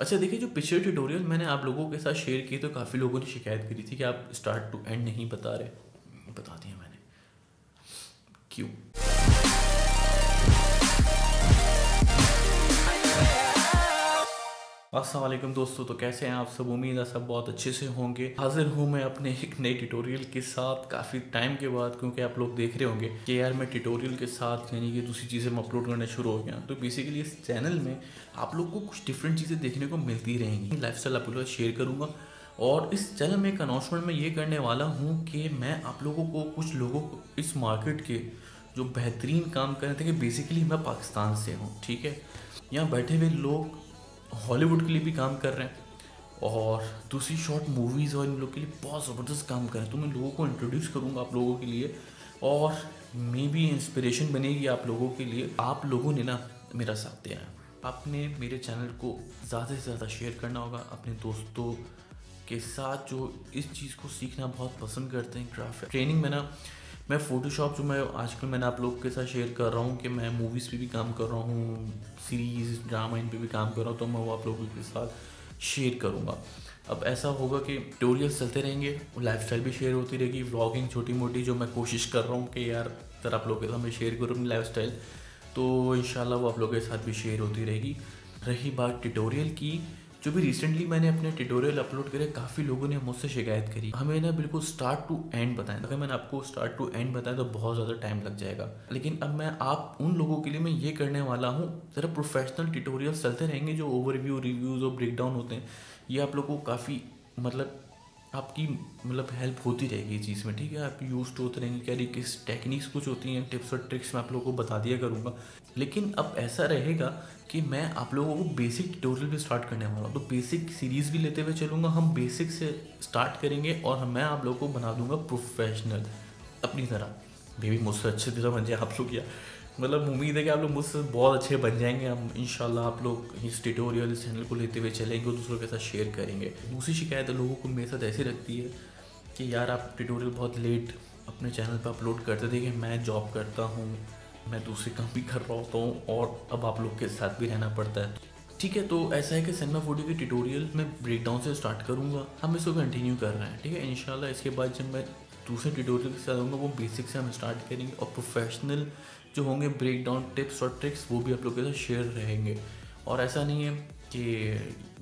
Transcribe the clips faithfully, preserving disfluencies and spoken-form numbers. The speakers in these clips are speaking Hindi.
अच्छा देखिए, जो पिछले ट्यूटोरियल मैंने आप लोगों के साथ शेयर किए तो काफ़ी लोगों ने शिकायत करी थी कि आप स्टार्ट टू एंड नहीं बता रहे। बता दिया मैंने क्यों। अस्सलाम वालेकुम दोस्तों, तो कैसे हैं आप सब? उम्मीद है सब बहुत अच्छे से होंगे। हाजिर हूँ मैं अपने एक नए ट्यूटोरियल के साथ काफ़ी टाइम के बाद, क्योंकि आप लोग देख रहे होंगे कि यार मैं ट्यूटोरियल के साथ यानी कि दूसरी चीज़ें मैं अपलोड करना शुरू हो गया। तो बेसिकली इस चैनल में आप लोग को कुछ डिफरेंट चीज़ें देखने को मिलती रहेंगी, लाइफ स्टाइल आप लोगों से शेयर करूँगा। और इस चैनल में एक अनाउंसमेंट में ये करने वाला हूँ कि मैं आप लोगों को कुछ लोगों को इस मार्केट के जो बेहतरीन काम कर रहे थे कि बेसिकली मैं पाकिस्तान से हूँ, ठीक है, यहाँ बैठे हुए लोग हॉलीवुड के लिए भी काम कर रहे हैं और दूसरी शॉर्ट मूवीज़ और इन लोग के लिए बहुत ज़बरदस्त काम कर रहे हैं। तो मैं लोगों को इंट्रोड्यूस करूँगा आप लोगों के लिए और मे भी इंस्पिरेशन बनेगी आप लोगों के लिए। आप लोगों ने ना मेरा साथ दिया है, आपने मेरे चैनल को ज़्यादा से ज़्यादा शेयर करना होगा अपने दोस्तों के साथ जो इस चीज़ को सीखना बहुत पसंद करते हैं, ग्राफिक ट्रेनिंग में ना। मैं फ़ोटोशॉप जो मैं आजकल मैंने आप लोग के साथ शेयर कर रहा हूँ कि मैं मूवीज़ पे भी काम कर रहा हूँ, सीरीज़ ड्रामा इन पे भी काम कर रहा हूँ, तो मैं वो आप लोगों के साथ शेयर करूँगा। अब ऐसा होगा कि ट्यूटोरियल्स चलते रहेंगे, लाइफस्टाइल भी शेयर होती रहेगी, व्लॉगिंग छोटी मोटी जो मैं कोशिश कर रहा हूँ कि यार सर आप लोगों के साथ मैं शेयर करूँ अपनी लाइफस्टाइल, तो इंशाल्लाह वो आप लोगों के साथ भी शेयर होती रहेगी। रही बात ट्यूटोरियल की, जो भी रिसेंटली मैंने अपने ट्यूटोरियल अपलोड करे, काफ़ी लोगों ने मुझसे शिकायत करी हमें ना बिल्कुल स्टार्ट टू एंड बताएं। अगर मैंने आपको स्टार्ट टू एंड बताया तो बहुत ज़्यादा टाइम लग जाएगा, लेकिन अब मैं आप उन लोगों के लिए मैं ये करने वाला हूँ, ज़रा प्रोफेशनल ट्यूटोरियल्स चलते रहेंगे जो ओवरव्यू, रिव्यूज़ और ब्रेकडाउन होते हैं। ये आप लोगों को काफ़ी मतलब आपकी मतलब हेल्प होती रहेगी इस चीज़ में, ठीक है, आप यूज टू होते रहेंगे। क्या किस टेक्निक्स कुछ होती हैं, टिप्स और ट्रिक्स मैं आप लोगों को बता दिया करूँगा। लेकिन अब ऐसा रहेगा कि मैं आप लोगों को बेसिक ट्यूटोरियल भी स्टार्ट करने वाला हूँ, तो बेसिक सीरीज़ भी लेते हुए चलूँगा। हम बेसिक से स्टार्ट करेंगे और मैं आप लोगों को बना दूँगा प्रोफेशनल अपनी तरह। मे भी मुझसे अच्छे तरह बन जाए आप लोग, या मतलब उम्मीद है कि आप लोग मुझसे बहुत अच्छे बन जाएंगे। हम इंशाल्लाह आप लोग इस ट्यूटोरियल इस चैनल को लेते हुए चलेंगे और दूसरों के साथ शेयर करेंगे। दूसरी शिकायत लोगों को मेरे साथ ऐसी रखती है कि यार आप ट्यूटोरियल बहुत लेट अपने चैनल पर अपलोड करते थे, कि मैं जॉब करता हूँ, मैं दूसरे काम भी कर रहा होता हूँ और अब आप लोग के साथ भी रहना पड़ता है, ठीक है। तो ऐसा है कि सिनेमा फोर डी के ट्यूटोरियल में ब्रेकडाउन से स्टार्ट करूँगा, हम इसको कंटिन्यू कर रहे हैं, ठीक है। इंशाल्लाह इसके बाद जब मैं दूसरे ट्यूटोरियल के साथ आऊँगा वो बेसिक से हम स्टार्ट करेंगे और प्रोफेशनल जो होंगे ब्रेकडाउन, टिप्स और ट्रिक्स वो भी आप लोगों के साथ शेयर रहेंगे। और ऐसा नहीं है कि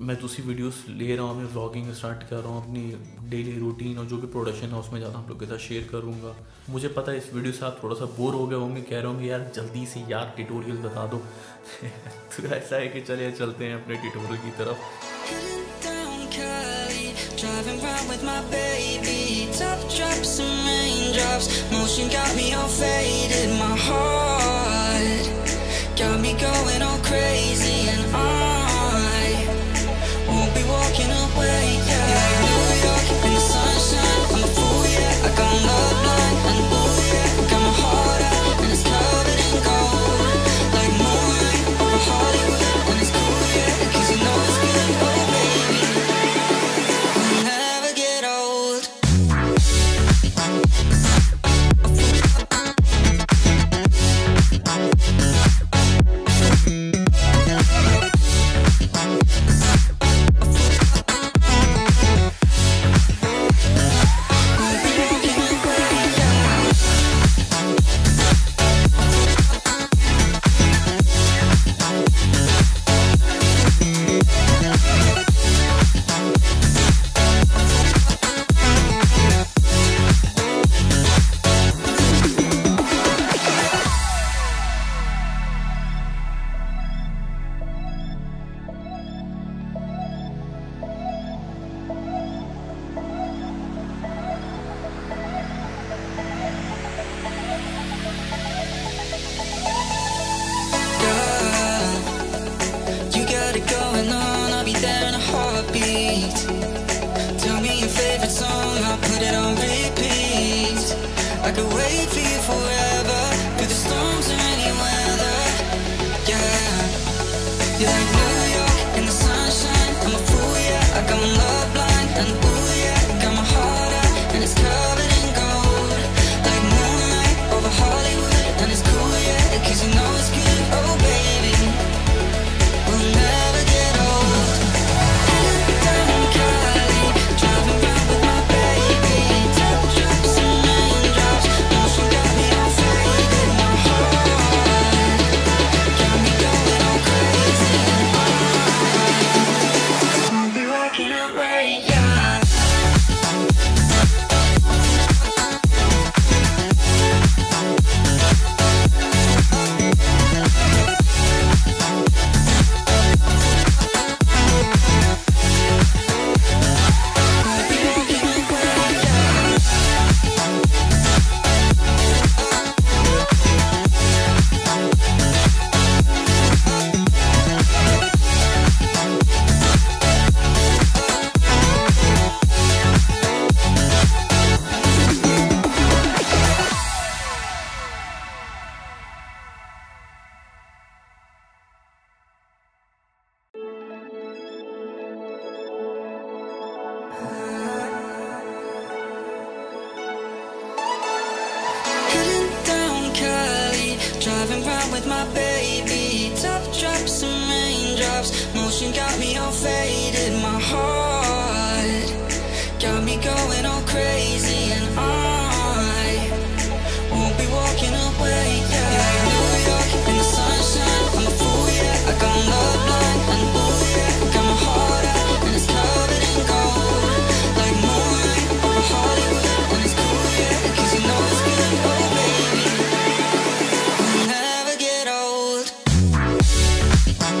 मैं दूसरी वीडियोस ले रहा हूँ, मैं व्लॉगिंग स्टार्ट कर रहा हूँ, अपनी डेली रूटीन और जो भी प्रोडक्शन है उसमें ज़्यादा आप लोगों के साथ शेयर करूँगा। मुझे पता है इस वीडियो से आप थोड़ा सा बोर हो गए होंगे, कह रहे होंगे यार जल्दी से यार ट्यूटोरियल बता दो तो ऐसा है कि चलिए चलते हैं अपने ट्यूटोरियल की तरफ। Got me going all crazy and I won't be walking away, yeah. Like New York in the sunshine, I'm a fool, yeah. I got love blind and ooh, yeah. I got my heart out and it's covered in gold. Like moonlight over Hollywood and it's cool, yeah. Cause you know it's good, oh baby, I'll never get old. Yeah. faded, my heart got me going all crazy, and I won't be walking away, yeah. You're like New York in the sunshine, I'm a fool, yeah. I got love blind, and ooh, yeah. Got my heart out, and it's covered in gold, like moonlight over Hollywood, and it's cool, yeah, cause you know it's good, oh baby, I'll never get old. I'm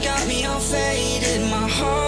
got me all faded, my heart.